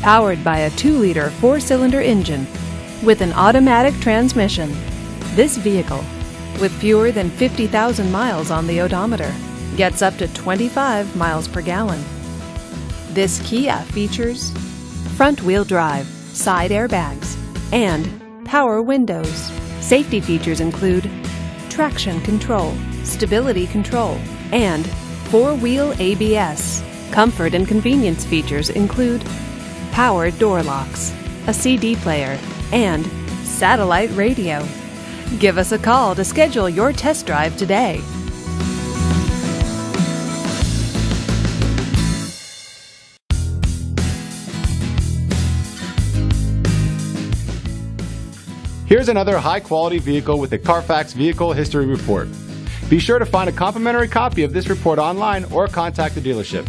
powered by a 2-liter 4-cylinder engine with an automatic transmission. This vehicle, with fewer than 50,000 miles on the odometer, gets up to 25 miles per gallon. This Kia features front-wheel drive, side airbags, and power windows. Safety features include traction control, stability control, and 4-wheel ABS. Comfort and convenience features include power door locks, a CD player, and satellite radio. Give us a call to schedule your test drive today. Here's another high-quality vehicle with a Carfax Vehicle History Report. Be sure to find a complimentary copy of this report online or contact the dealership.